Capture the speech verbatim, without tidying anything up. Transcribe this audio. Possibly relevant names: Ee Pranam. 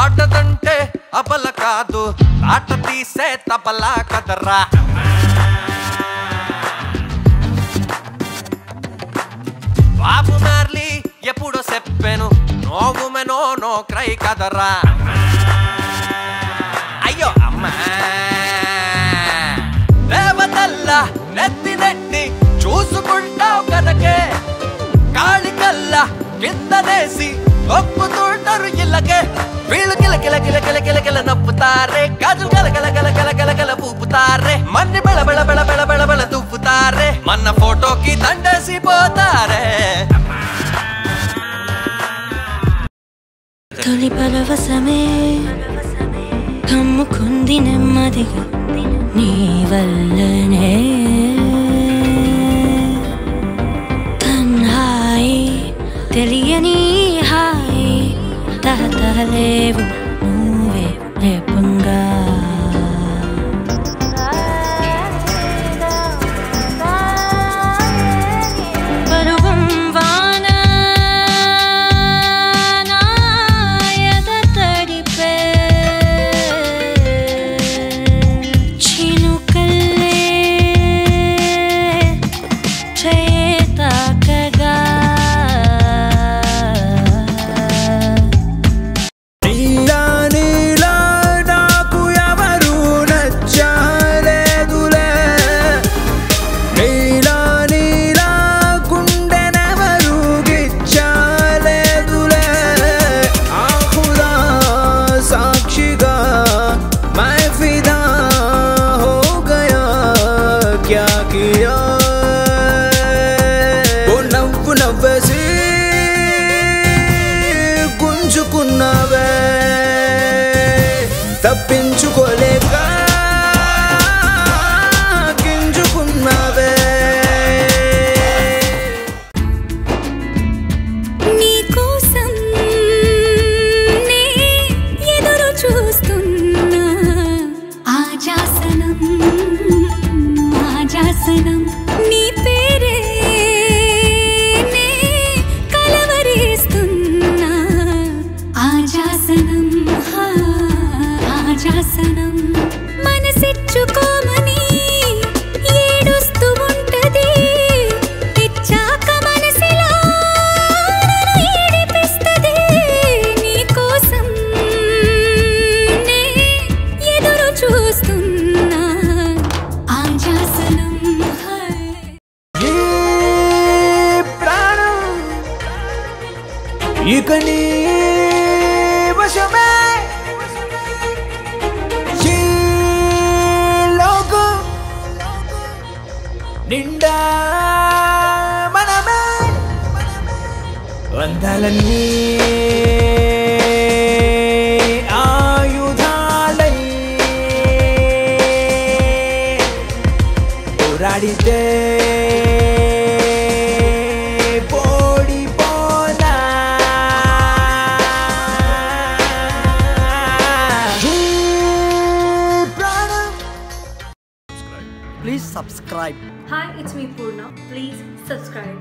ఆటదంటే అబల కాదు ఆట తీసే తబలా కదరా బాబు మార్లీ ఎప్పుడో చెప్పాను నోవు మెనో నో క్రై కదరా అయ్యో అమ్మా దేవతల్లా నెత్తి నెట్టి చూసుకుంటావు కదకే కాళికల్లా కిందనేసి ఒప్పుతుంటారు ఇలాగే వీళ్ళు కిల కిల కిల కిల కిల కిల నప్పుతారే గాజులు కల కల కల కల కల కల పూపుతారే మన్ని బెళ బెళ బెళ బెళ బెళ బెళ తూపుతారే మన ఫోటోకి దండేసి పోతారే తొలి పరవశమే కమ్ముకుంది నెమ్మదిగా నీ వల్లనే తన్హాయి తెలియని హాయి తహతహలేవు నువ్వే రేపంగా తప్పించుకోలేగా గింజుకున్నావే నీ కోసం నే ఎదురు చూస్తున్నా ఆజాసనం ఆజాసనం నీ పేరే నే కలవరిస్తున్నా ఆజాసనం ఆజాసనం మనసిచ్చుకోమని ఏడుస్తూ ఉంటది ఇచ్చాక మనసిలా ఏడిపిస్తది నీ కోసం నే ఎదురు చూస్తున్నా ఆజాసనం ఈ ప్రాణం ఇక నీ వశమే నిండా మనమే వందలన్నీ ఆయుధాలై పోరాడితే Please subscribe. Hi, it's me Pranam. Please subscribe.